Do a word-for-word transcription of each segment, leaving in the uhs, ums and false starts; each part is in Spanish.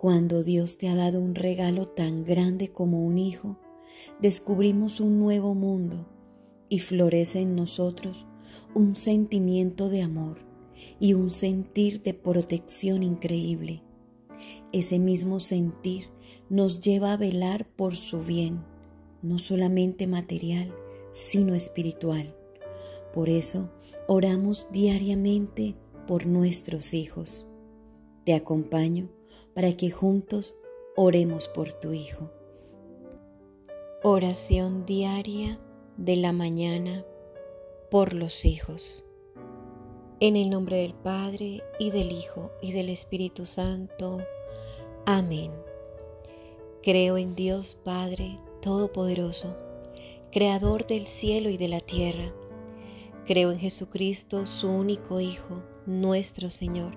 Cuando Dios te ha dado un regalo tan grande como un hijo, descubrimos un nuevo mundo y florece en nosotros un sentimiento de amor y un sentir de protección increíble. Ese mismo sentir nos lleva a velar por su bien, no solamente material, sino espiritual. Por eso oramos diariamente por nuestros hijos. Te acompaño para que juntos oremos por tu hijo. Oración diaria de la mañana por los hijos. En el nombre del Padre, y del Hijo, y del Espíritu Santo. Amén. Creo en Dios Padre Todopoderoso, Creador del cielo y de la tierra. Creo en Jesucristo, su único Hijo, nuestro Señor,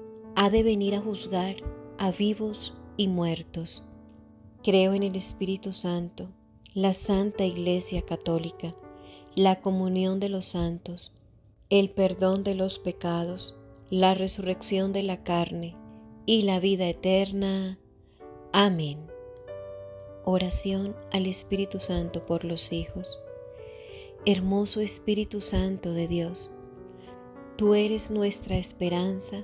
ha de venir a juzgar a vivos y muertos. Creo en el Espíritu Santo, la Santa Iglesia Católica, la comunión de los santos, el perdón de los pecados, la resurrección de la carne y la vida eterna. Amén. Oración al Espíritu Santo por los hijos. Hermoso Espíritu Santo de Dios, tú eres nuestra esperanza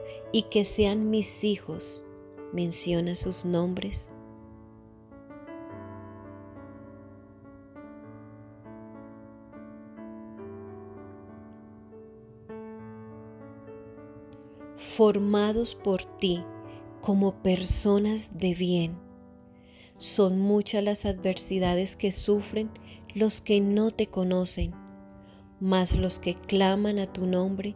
y que sean mis hijos. Menciona sus nombres. Formados por ti como personas de bien. Son muchas las adversidades que sufren los que no te conocen, mas los que claman a tu nombre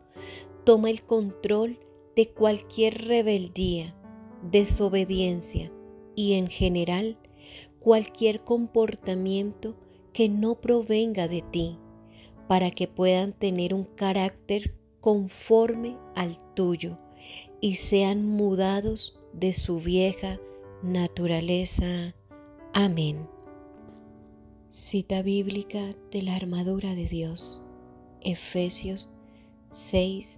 toma el control de cualquier rebeldía, desobediencia y en general cualquier comportamiento que no provenga de ti, para que puedan tener un carácter conforme al tuyo y sean mudados de su vieja naturaleza. Amén. Cita bíblica de la armadura de Dios, Efesios seis,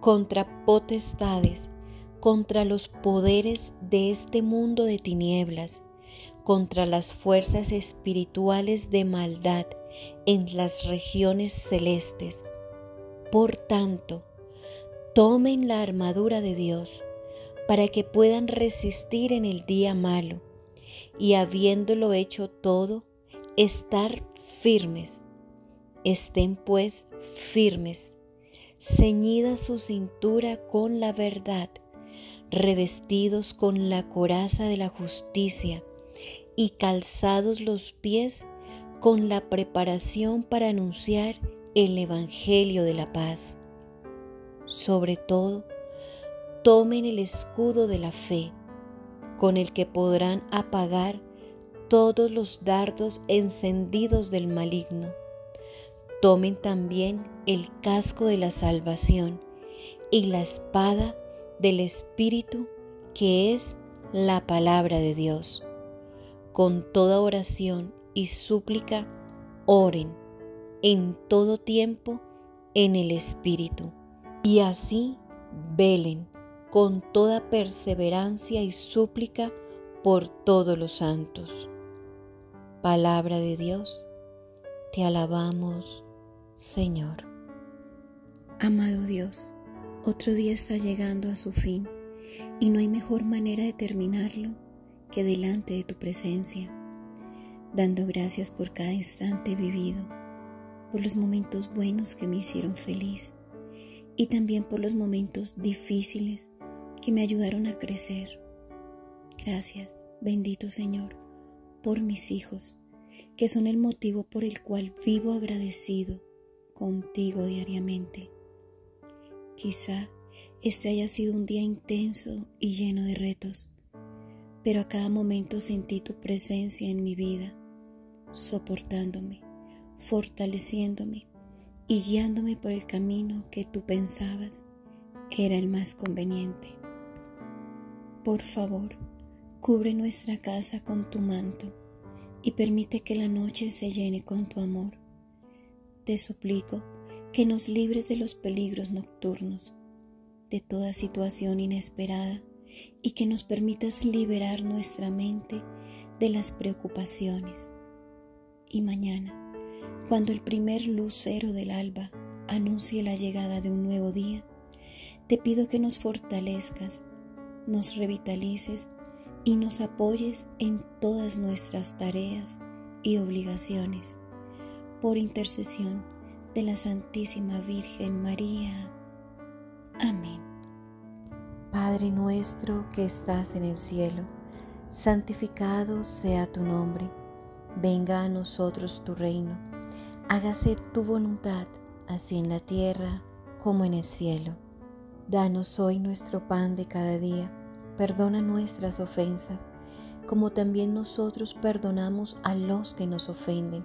contra potestades, contra los poderes de este mundo de tinieblas, contra las fuerzas espirituales de maldad en las regiones celestes. Por tanto, tomen la armadura de Dios para que puedan resistir en el día malo y, habiéndolo hecho todo, estar firmes. Estén pues firmes, ceñida su cintura con la verdad, revestidos con la coraza de la justicia y calzados los pies con la preparación para anunciar el Evangelio de la paz. Sobre todo, tomen el escudo de la fe, con el que podrán apagar todos los dardos encendidos del maligno. Tomen también el casco de la salvación y la espada del Espíritu, que es la palabra de Dios. Con toda oración y súplica, oren en todo tiempo en el Espíritu, y así velen con toda perseverancia y súplica por todos los santos. Palabra de Dios, te alabamos, Señor. Amado Dios, otro día está llegando a su fin, y no hay mejor manera de terminarlo que delante de tu presencia, dando gracias por cada instante vivido, por los momentos buenos que me hicieron feliz, y también por los momentos difíciles que me ayudaron a crecer. Gracias, bendito Señor, por mis hijos, que son el motivo por el cual vivo agradecido contigo diariamente. Quizá este haya sido un día intenso y lleno de retos, pero a cada momento sentí tu presencia en mi vida, soportándome, fortaleciéndome y guiándome por el camino que tú pensabas era el más conveniente. Por favor, cubre nuestra casa con tu manto y permite que la noche se llene con tu amor. Te suplico que nos libres de los peligros nocturnos, de toda situación inesperada, y que nos permitas liberar nuestra mente de las preocupaciones. Y mañana, cuando el primer lucero del alba anuncie la llegada de un nuevo día, te pido que nos fortalezcas, nos revitalices y nos apoyes en todas nuestras tareas y obligaciones, por intercesión de la Santísima Virgen María. Amén. Padre nuestro que estás en el cielo, santificado sea tu nombre. Venga a nosotros tu reino. Hágase tu voluntad, así en la tierra como en el cielo. Danos hoy nuestro pan de cada día. Perdona nuestras ofensas, como también nosotros perdonamos a los que nos ofenden.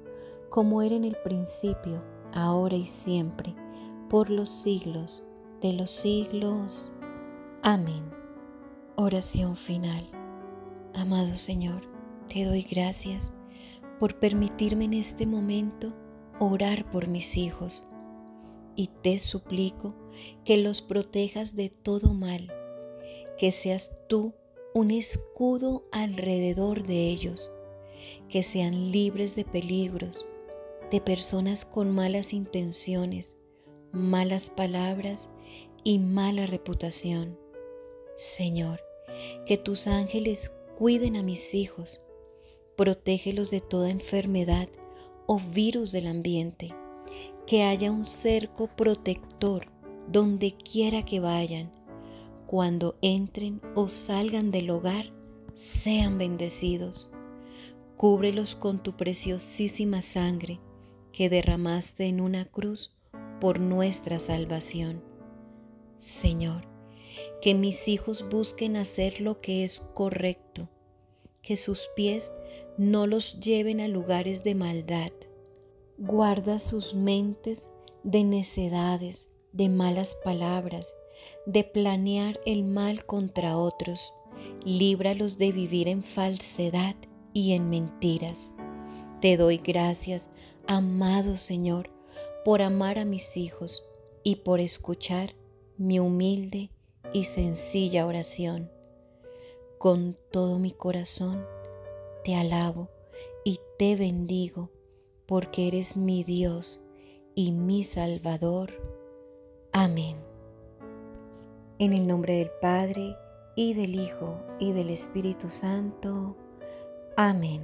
como era en el principio, ahora y siempre, por los siglos de los siglos. Amén. Oración final. Amado Señor, te doy gracias por permitirme en este momento orar por mis hijos, y te suplico que los protejas de todo mal, que seas tú un escudo alrededor de ellos, que sean libres de peligros, de personas con malas intenciones, malas palabras y mala reputación. Señor, que tus ángeles cuiden a mis hijos, protégelos de toda enfermedad o virus del ambiente, que haya un cerco protector donde quiera que vayan. Cuando entren o salgan del hogar, sean bendecidos. Cúbrelos con tu preciosísima sangre que derramaste en una cruz por nuestra salvación. Señor, que mis hijos busquen hacer lo que es correcto, que sus pies no los lleven a lugares de maldad. Guarda sus mentes de necedades, de malas palabras, de planear el mal contra otros. Líbralos de vivir en falsedad y en mentiras. Te doy gracias, amado Señor, por amar a mis hijos y por escuchar mi humilde y sencilla oración. Con todo mi corazón te alabo y te bendigo, porque eres mi Dios y mi Salvador. Amén. En el nombre del Padre, y del Hijo, y del Espíritu Santo. Amén.